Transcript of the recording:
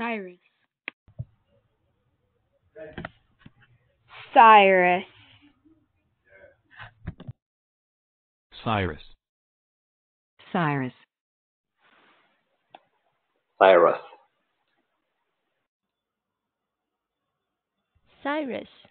Cyrus. Cyrus. Cyrus. Cyrus. Cyrus. Cyrus.